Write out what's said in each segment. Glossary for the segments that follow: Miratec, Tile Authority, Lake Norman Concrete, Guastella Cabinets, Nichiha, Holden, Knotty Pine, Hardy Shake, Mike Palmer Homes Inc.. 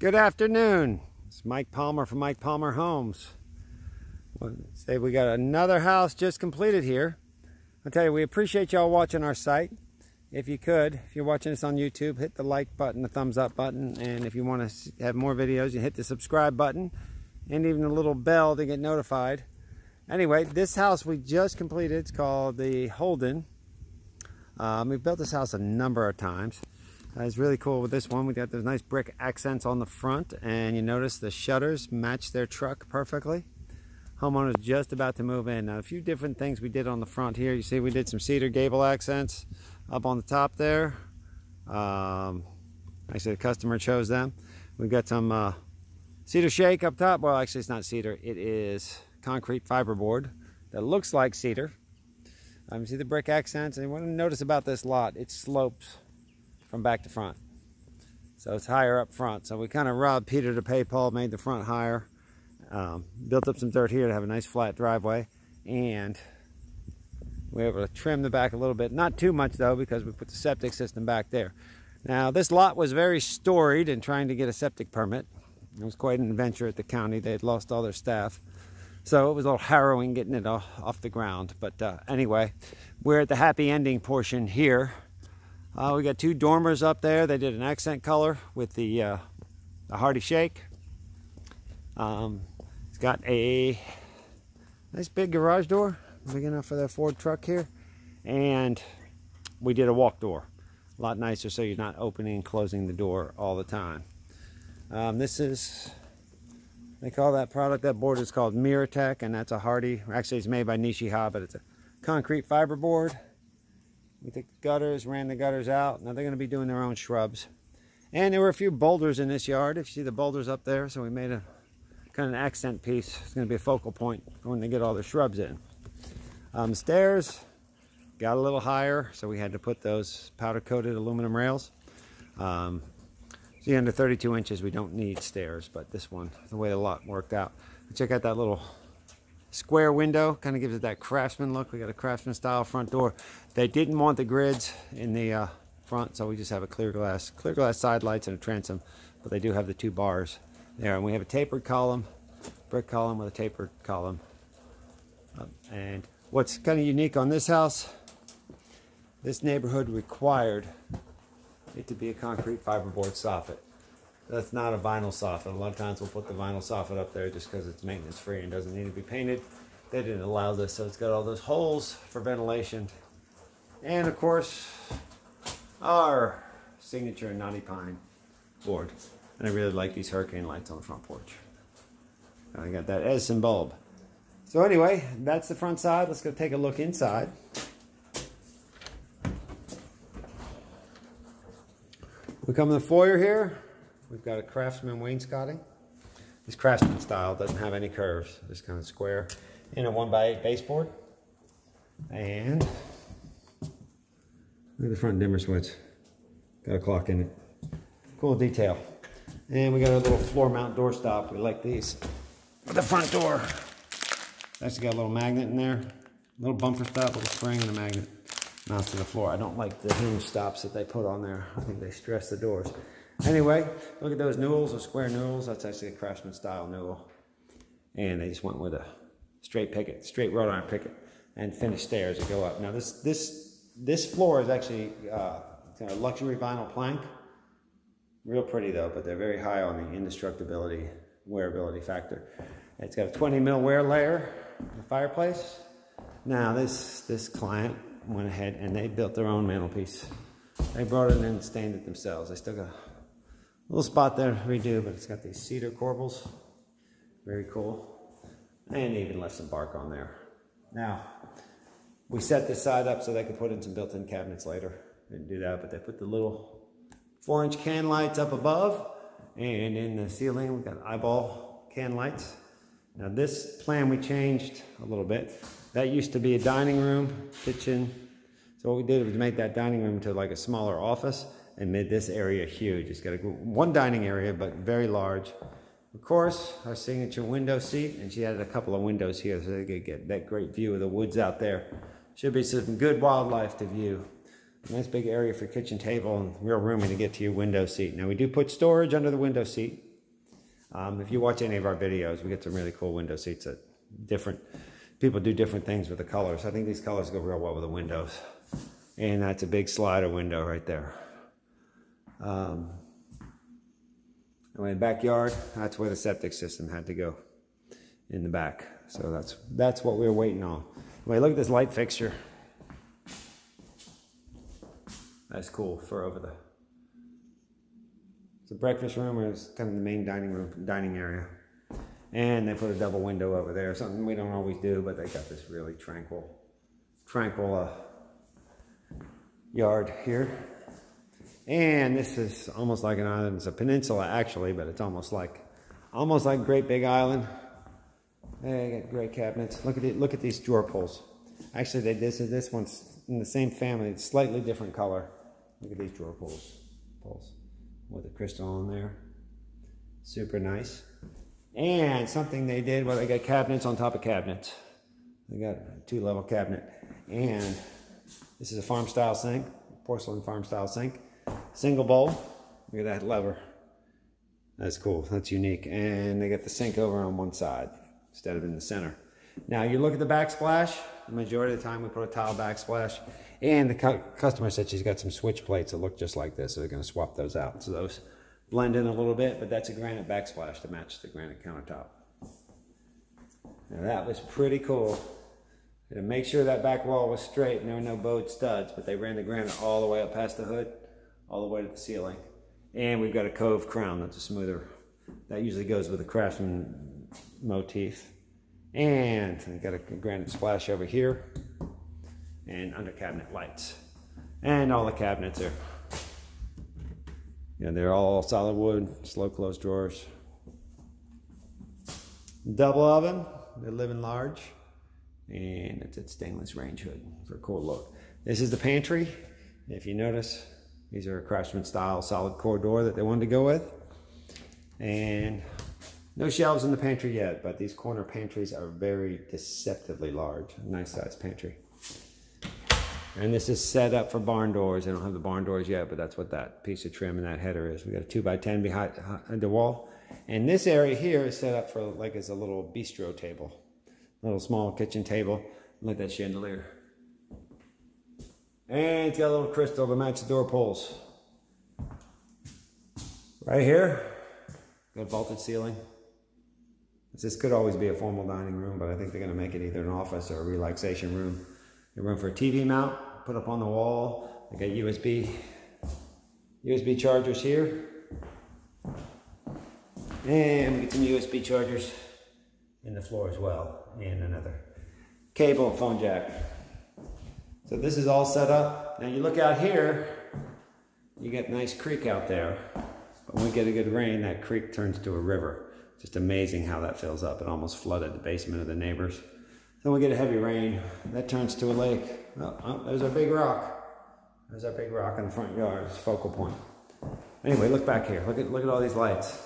Good afternoon. It's Mike Palmer from Mike Palmer Homes. Well, say we got another house just completed here. I'll tell you, we appreciate y'all watching our site. If you could, if you're watching this on YouTube, hit the like button, the thumbs up button, and if you want to have more videos, you hit the subscribe button and even the little bell to get notified. Anyway, this house we just completed, it's called the Holden. We've built this house a number of times. It's really cool with this one. We got those nice brick accents on the front, and you notice the shutters match their truck perfectly. Homeowner's just about to move in. Now, a few different things we did on the front here. You see we did some cedar gable accents up on the top there. Actually, the customer chose them. We've got some cedar shake up top. Well, actually, it's not cedar. It is concrete fiberboard that looks like cedar. You see the brick accents. And what I notice about this lot, it slopes from back to front, so it's higher up front. So we kind of robbed Peter to pay Paul, made the front higher, built up some dirt here to have a nice flat driveway, and we were able to trim the back a little bit. Not too much though, because we put the septic system back there. Now this lot was very storied, and trying to get a septic permit, it was quite an adventure at the county. They'd lost all their staff, so it was a little harrowing getting it off the ground. But anyway, we're at the happy ending portion here. We got two dormers up there. They did an accent color with the Hardy Shake. It's got a nice big garage door, big enough for that Ford truck here. And we did a walk door. A lot nicer, so you're not opening and closing the door all the time. This is, they call that product, that board is called Miratec, and that's a Hardy. Actually, it's made by Nichiha, but it's a concrete fiber board. We took the gutters, ran the gutters out. Now they're going to be doing their own shrubs. And there were a few boulders in this yard. If you see the boulders up there, so we made a kind of an accent piece. It's going to be a focal point when they get all the shrubs in. Stairs got a little higher, so we had to put those powder-coated aluminum rails. See, under 32 inches, we don't need stairs, but this one, the way the lot worked out. Check out that little square window, kind of gives it that craftsman look. We got a craftsman style front door. They didn't want the grids in the front, so we just have a clear glass side lights and a transom, but they do have the two bars there. And we have a tapered column, brick column with a tapered column. And what's kind of unique on this house, this neighborhood required it to be a concrete fiberboard soffit. That's not a vinyl soffit. A lot of times we'll put the vinyl soffit up there just because it's maintenance free and doesn't need to be painted. They didn't allow this, so it's got all those holes for ventilation. And of course, our signature Knotty Pine board. And I really like these hurricane lights on the front porch. I got that Edison bulb. So anyway, that's the front side. Let's go take a look inside. We come in the foyer here. We've got a craftsman wainscoting. This craftsman style doesn't have any curves, just kind of square, and a 1x8 baseboard. And look at the front dimmer switch. Got a clock in it. Cool detail. And we got a little floor mount door stop. We like these. With the front door. Actually got a little magnet in there. A little bumper stop with a spring and a magnet. Mounts to the floor. I don't like the hinge stops that they put on there. I think they stress the doors. Anyway, look at those newels, those square newels. That's actually a craftsman style newel. And they just went with a straight picket, straight wrought iron picket, and finished stairs that go up. Now this floor is actually kind of luxury vinyl plank. Real pretty though, but they're very high on the indestructibility, wearability factor. It's got a 20mm wear layer in the fireplace. Now this client went ahead and they built their own mantelpiece. They brought it in and stained it themselves. They still got little spot there to redo, but it's got these cedar corbels. Very cool. And even left some bark on there. Now, we set this side up so they could put in some built-in cabinets later. Didn't do that, but they put the little 4-inch can lights up above. And in the ceiling, we've got eyeball can lights. Now this plan we changed a little bit. That used to be a dining room, kitchen. So what we did was make that dining room into like a smaller office, and made this area huge. It's got one dining area, but very large. Of course, our signature window seat, and she added a couple of windows here so they could get that great view of the woods out there. Should be some good wildlife to view. A nice big area for kitchen table and real roomy to get to your window seat. Now we do put storage under the window seat. If you watch any of our videos, we get some really cool window seats that different people do different things with the colors. I think these colors go real well with the windows. And that's a big slider window right there. And in the backyard, that's where the septic system had to go, in the back. So that's what we were waiting on. Wait, look at this light fixture. That's cool for over the. It's a breakfast room, or it's kind of the main dining room, dining area. And they put a double window over there, something we don't always do, but they got this really tranquil yard here. And this is almost like an island. It's a peninsula actually, but it's almost like Great Big Island. They got great cabinets. Look at it. Look at these drawer pulls. Actually, this one's in the same family. It's slightly different color. Look at these drawer pulls with a crystal in there. Super nice. And something they did, well, they got cabinets on top of cabinets. They got a two-level cabinet. And this is a farm-style sink, porcelain farm-style sink. Single bowl. Look at that lever. That's cool. That's unique. And they got the sink over on one side instead of in the center. Now you look at the backsplash. The majority of the time we put a tile backsplash, and the customer said she's got some switch plates that look just like this, so they're going to swap those out. So those blend in a little bit, but that's a granite backsplash to match the granite countertop. Now that was pretty cool. To make sure that back wall was straight and there were no bowed studs, but they ran the granite all the way up past the hood, all the way to the ceiling. And we've got a cove crown that's a smoother. That usually goes with a Craftsman motif. And I got a granite splash over here and under cabinet lights. And all the cabinets are, you know, they're all solid wood, slow close drawers. Double oven, they're living large, and it's a stainless range hood for a cool look. This is the pantry. If you notice, these are a Craftsman style solid core door that they wanted to go with. And no shelves in the pantry yet, but these corner pantries are very deceptively large. Nice size pantry. And this is set up for barn doors. They don't have the barn doors yet, but that's what that piece of trim and that header is. We got a 2x10 behind the wall. And this area here is set up for like as a little bistro table, a little small kitchen table. Look at that chandelier. And it's got a little crystal to match the door pulls. Right here, got a vaulted ceiling. This could always be a formal dining room, but I think they're going to make it either an office or a relaxation room. A room for a TV mount, put up on the wall. They got USB chargers here. And we get some USB chargers in the floor as well. And another cable and phone jack. So this is all set up. Now you look out here, you get a nice creek out there. But when we get a good rain, that creek turns to a river. Just amazing how that fills up. It almost flooded the basement of the neighbors. Then we get a heavy rain. That turns to a lake. Oh, there's our big rock. There's our big rock in the front yard. It's a focal point. Anyway, look back here. Look at all these lights.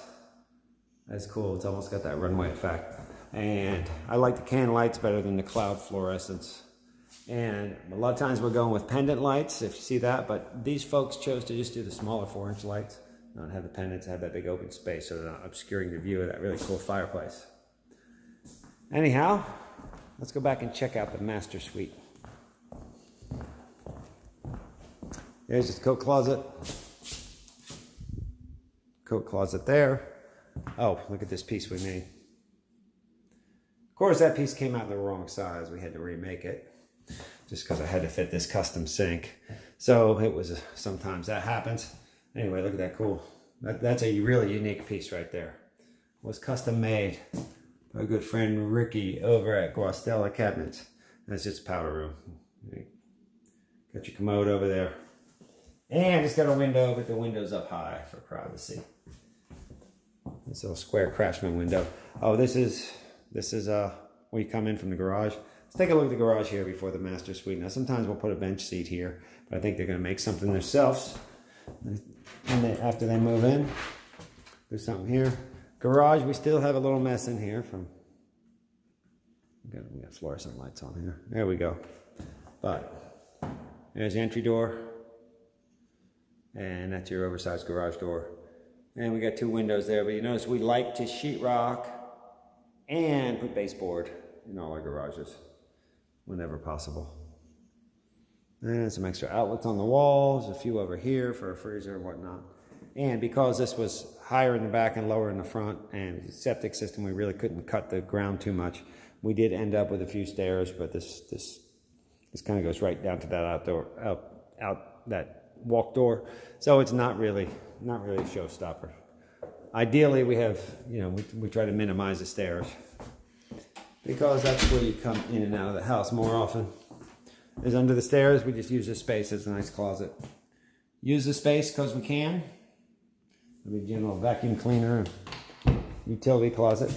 That's cool. It's almost got that runway effect. And I like the can lights better than the cloud fluorescence. And a lot of times we're going with pendant lights, if you see that. But these folks chose to just do the smaller 4-inch lights. Not have the pendants, have that big open space, so they're not obscuring the view of that really cool fireplace. Anyhow, let's go back and check out the master suite. There's this coat closet. Coat closet there. Oh, look at this piece we made. Of course, that piece came out in the wrong size. We had to remake it just because I had to fit this custom sink. So it was, sometimes that happens. Anyway, look at that, cool. That's a really unique piece right there. Was custom made by a good friend, Ricky, over at Guastella Cabinets. That's just a powder room. Got your commode over there. And it's got a window, but the window's up high for privacy. This little square Craftsman window. Oh, this is where you come in from the garage. Let's take a look at the garage here before the master suite. Now, sometimes we'll put a bench seat here, but I think they're gonna make something themselves. And then after they move in, do something here. Garage, we still have a little mess in here from, we got fluorescent lights on here. There we go. But there's the entry door. And that's your oversized garage door. And we got two windows there, but you notice we like to sheetrock and put baseboard in all our garages whenever possible. And some extra outlets on the walls, a few over here for a freezer and whatnot. And because this was higher in the back and lower in the front and septic system, we really couldn't cut the ground too much. We did end up with a few stairs, but this kind of goes right down to that that walk door. So it's not really a showstopper. Ideally, we have, you know, we try to minimize the stairs because that's where you come in and out of the house more often. Is under the stairs. We just use this space as a nice closet. Use the space because we can. It'll be a general vacuum cleaner, utility closet.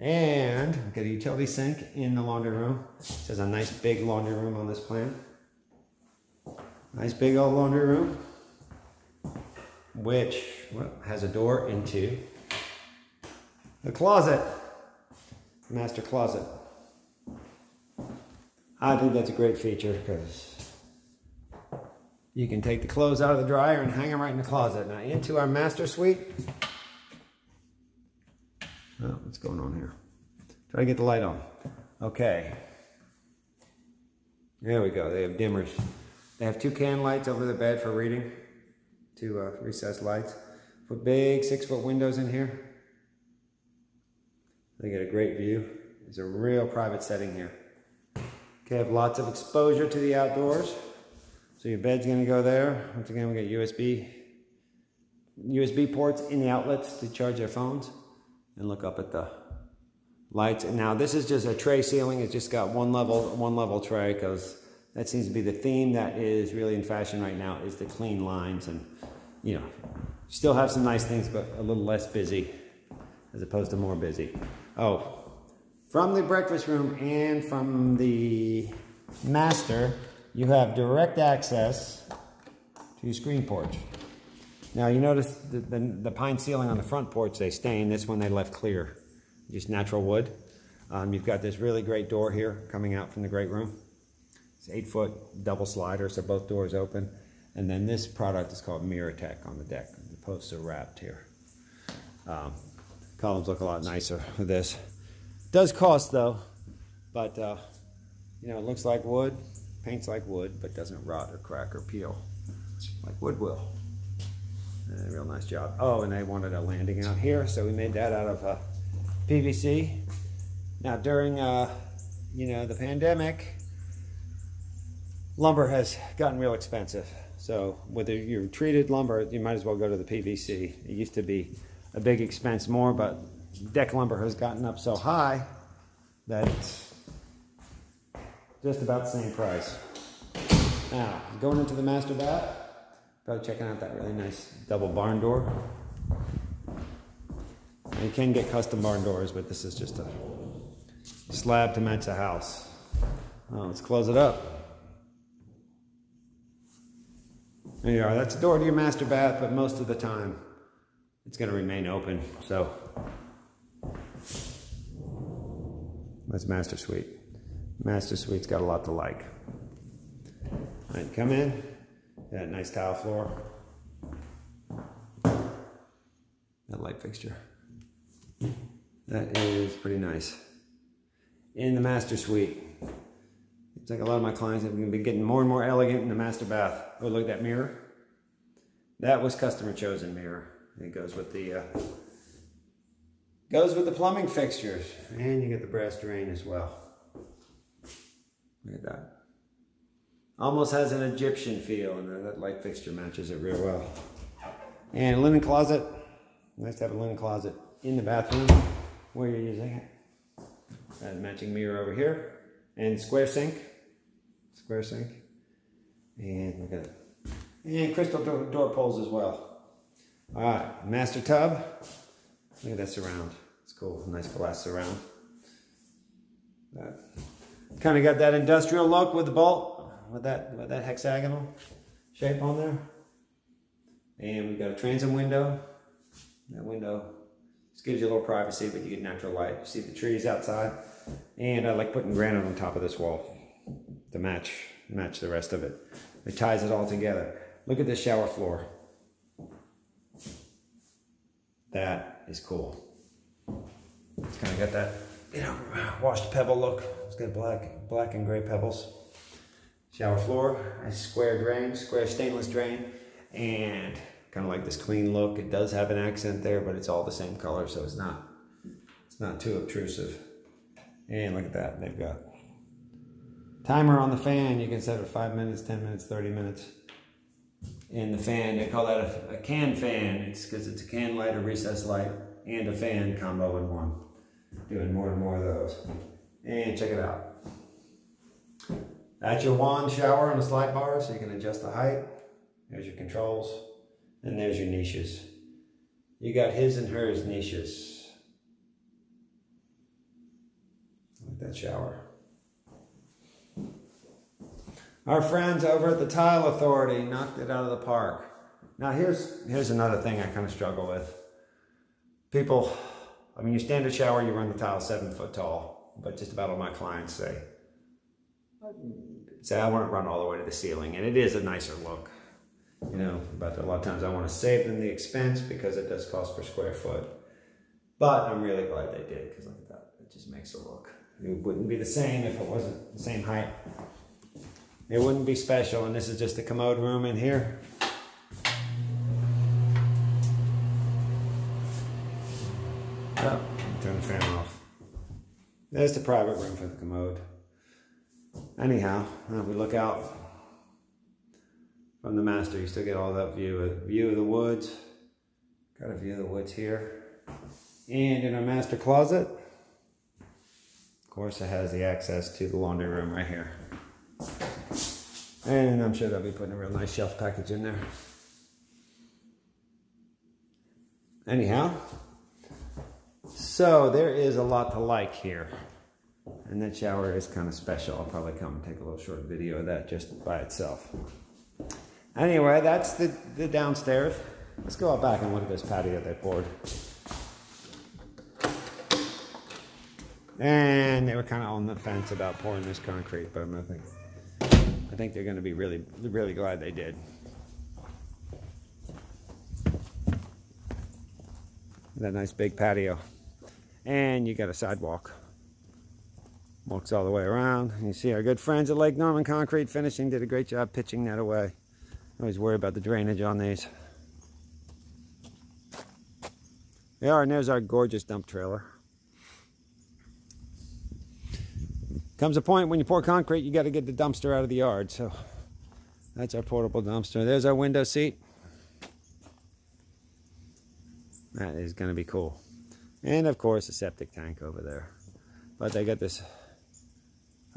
And we've got a utility sink in the laundry room. There's a nice big laundry room on this plan. Nice big old laundry room, which has a door into the closet, master closet. I think that's a great feature because you can take the clothes out of the dryer and hang them right in the closet. Now into our master suite. Oh, what's going on here? Try to get the light on. Okay. There we go. They have dimmers. They have two can lights over the bed for reading. Two recessed lights. Put big 6-foot windows in here. They get a great view. It's a real private setting here. Okay, have lots of exposure to the outdoors. So your bed's gonna go there. Once again, we got USB ports in the outlets to charge their phones and look up at the lights. And now this is just a tray ceiling. It's just got one level tray because that seems to be the theme that is really in fashion right now is the clean lines and, you know, still have some nice things, but a little less busy as opposed to more busy. Oh, from the breakfast room and from the master, you have direct access to your screen porch. Now you notice the pine ceiling on the front porch they stained. This one they left clear, just natural wood. You've got this really great door here coming out from the great room. It's 8-foot double slider, so both doors open. And then this product is called Miratec on the deck. The posts are wrapped here. Columns look a lot nicer with this. Does cost though, but you know, it looks like wood. Paints like wood, but doesn't rot or crack or peel like wood will. Real nice job. Oh, and they wanted a landing out here, so we made that out of PVC. Now, during you know, the pandemic, lumber has gotten real expensive. So whether you treated lumber, you might as well go to the PVC. It used to be a big expense more, but deck lumber has gotten up so high that it's just about the same price. Now, going into the master bath, probably checking out that really nice double barn door. Now, you can get custom barn doors, but this is just a slab to match the house. Oh, let's close it up. There you are, that's the door to your master bath, but most of the time it's gonna remain open, so. That's master suite. Master suite's got a lot to like. All right, come in. That nice tile floor. That light fixture. That is pretty nice. In the master suite. It's like a lot of my clients have been getting more and more elegant in the master bath. Oh, look at that mirror. That was customer chosen mirror. It goes with the plumbing fixtures. And you get the brass drain as well. Look at that. Almost has an Egyptian feel, and that light fixture matches it real well. And a linen closet. Nice to have a linen closet in the bathroom where you're using it. That matching mirror over here. And square sink. Square sink. And look at it. And crystal door pulls as well. All right, master tub. Look at that surround. It's cool. Nice glass surround. That. Kind of got that industrial look with the bolt, with that hexagonal shape on there. And we've got a transom window. That window just gives you a little privacy, but you get natural light. You see the trees outside. And I like putting granite on top of this wall to match the rest of it. It ties it all together. Look at this shower floor. That is cool. It's kind of got that, you know, washed pebble look. It's got black and gray pebbles. Shower floor, nice square drain, square stainless drain, and kind of like this clean look. It does have an accent there, but it's all the same color, so it's not too obtrusive. And look at that, they've got timer on the fan. You can set it 5 minutes, 10 minutes, 30 minutes. And the fan, they call that a can fan. It's because it's a can light, a recessed light, and a fan combo in one. Doing more and more of those. And check it out. That's your wand shower on the slide bar, so you can adjust the height. There's your controls, and there's your niches. You got his and hers niches. I like that shower. Our friends over at the Tile Authority knocked it out of the park. Now here's another thing I kind of struggle with. People, I mean, your standard shower, you run the tile 7 foot tall, but just about all my clients say I want it run all the way to the ceiling, and it is a nicer look, you know, but a lot of times I want to save them the expense because it does cost per square foot. But I'm really glad they did, because look at that, it just makes a look. It wouldn't be the same if it wasn't the same height. It wouldn't be special. And this is just a commode room in here. Oh, turn the fan off. There's the private room for the commode. Anyhow, if we look out from the master, you still get all that view of the woods. Got a view of the woods here. And in our master closet, of course, it has the access to the laundry room right here. And I'm sure they'll be putting a real nice shelf package in there. Anyhow, so there is a lot to like here. And that shower is kind of special. I'll probably come and take a little short video of that just by itself. Anyway, that's the downstairs. Let's go out back and look at this patio they poured. And they were kind of on the fence about pouring this concrete, but I think they're going to be really, really glad they did. That nice big patio. And you got a sidewalk. Walks all the way around. You see our good friends at Lake Norman Concrete Finishing did a great job pitching that away. Always worry about the drainage on these. There, and there's our gorgeous dump trailer. Comes a point when you pour concrete, you got to get the dumpster out of the yard. So that's our portable dumpster. There's our window seat. That is going to be cool. And of course, a septic tank over there. But they got this.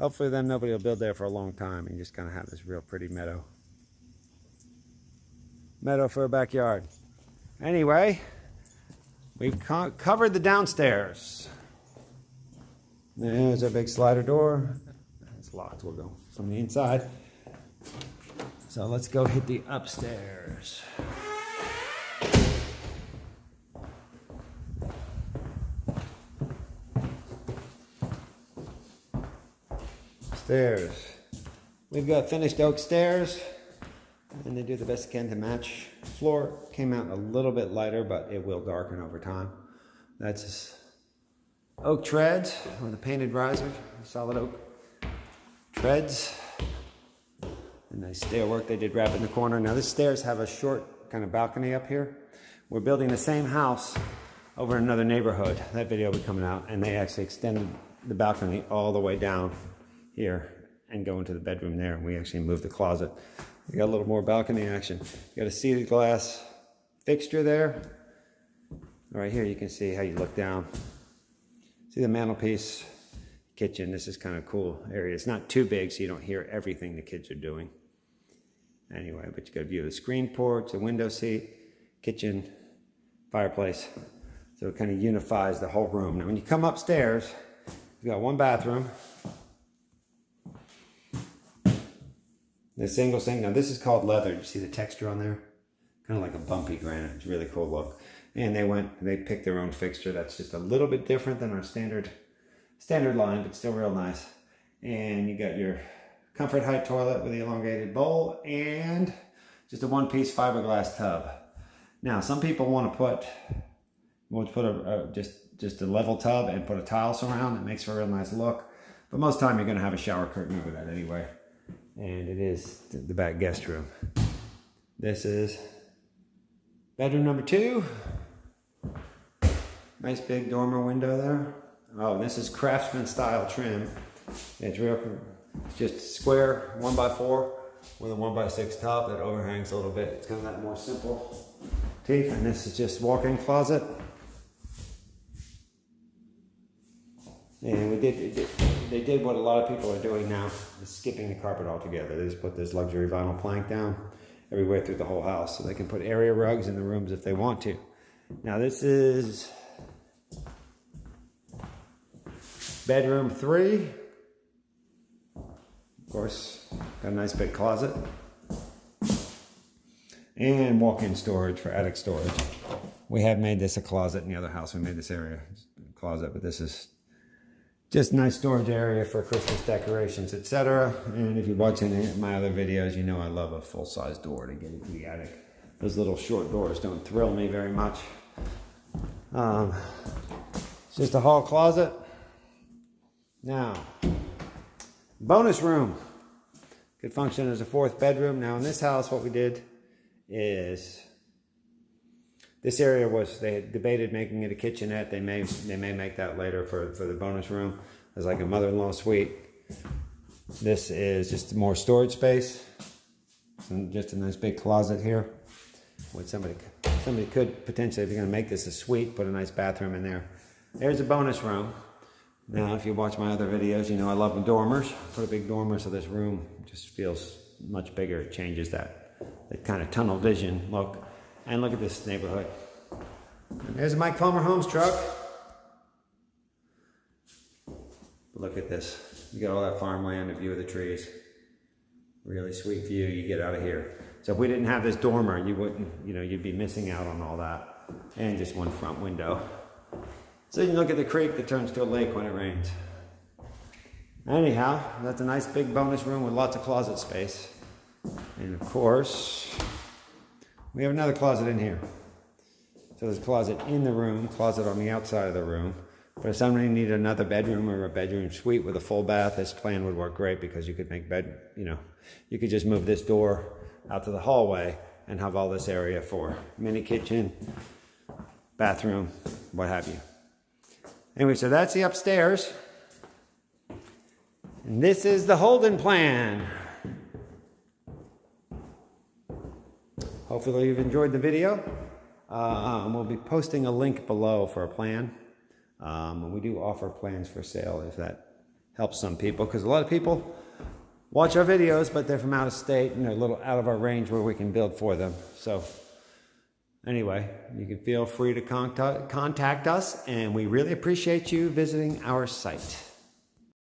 Hopefully, then nobody will build there for a long time, and you just kind of have this real pretty meadow. Meadow for a backyard. Anyway, we've covered the downstairs. There's our big slider door. It's locked. We'll go from the inside. So let's go hit the upstairs. Stairs. We've got finished oak stairs, and they do the best they can to match. Floor came out a little bit lighter, but it will darken over time. That's just oak treads with a painted riser, solid oak treads. And nice stair work they did wrapping the corner. Now these stairs have a short kind of balcony up here. We're building the same house over in another neighborhood. That video will be coming out, and they actually extended the balcony all the way down here and go into the bedroom there. We actually moved the closet. You got a little more balcony action. You got a seated glass fixture there. Right here you can see how you look down. See the mantelpiece, kitchen. This is kind of a cool area. It's not too big, so you don't hear everything the kids are doing. Anyway, but you got a view of the screen porch, the window seat, kitchen, fireplace. So it kind of unifies the whole room. Now, when you come upstairs, you've got one bathroom. The single sink. Now, this is called leather. You see the texture on there? Kind of like a bumpy granite. It's a really cool look. And they picked their own fixture. That's just a little bit different than our standard line, but still real nice. And you got your comfort height toilet with the elongated bowl and just a one-piece fiberglass tub. Now, some people want to put We'll put just a level tub and put a tile surround. It makes for a real nice look. But most of the time you're going to have a shower curtain over that anyway. And it is the back guest room. This is bedroom number 2. Nice big dormer window there. Oh, this is craftsman style trim. It's real, it's just square 1x4 with a 1x6 top that overhangs a little bit. It's kind of that more simple teeth. And this is just walk-in closet. And we did, they did what a lot of people are doing now, is skipping the carpet altogether. They just put this luxury vinyl plank down everywhere through the whole house, so they can put area rugs in the rooms if they want to. Now this is bedroom 3. Of course, got a nice big closet. And walk-in storage for attic storage. We have made this a closet in the other house. We made this area a closet, but this is just nice storage area for Christmas decorations, etc. And if you watch any of my other videos, you know I love a full-size door to get into the attic. Those little short doors don't thrill me very much. It's just a hall closet. Now, bonus room. Could function as a 4th bedroom. Now in this house, what we did is, this area was, they had debated making it a kitchenette. They may make that later for the bonus room as like a mother-in-law suite. This is just more storage space. So just a nice big closet here. With somebody could potentially, if you're gonna make this a suite, put a nice bathroom in there. There's a bonus room. Now, if you watch my other videos, you know I love the dormers. Put a big dormer so this room just feels much bigger. It changes that kind of tunnel vision look. And look at this neighborhood. And there's a Mike Palmer Homes truck. But look at this. You got all that farmland, the view of the trees. Really sweet view you get out of here. So if we didn't have this dormer, you wouldn't, you know, you'd be missing out on all that. And just one front window. So you can look at the creek that turns to a lake when it rains. Anyhow, that's a nice big bonus room with lots of closet space. And of course, we have another closet in here. So there's a closet in the room, closet on the outside of the room. But if somebody needed another bedroom or a bedroom suite with a full bath, this plan would work great because you could make bed, you know, you could just move this door out to the hallway and have all this area for mini kitchen, bathroom, what have you. Anyway, so that's the upstairs. And this is the Holden plan. Hopefully you've enjoyed the video. We'll be posting a link below for a plan. We do offer plans for sale if that helps some people, because a lot of people watch our videos, but they're from out of state and they're a little out of our range where we can build for them. So anyway, you can feel free to contact us, and we really appreciate you visiting our site.